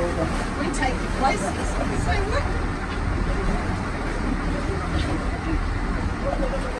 We take the places and say, what?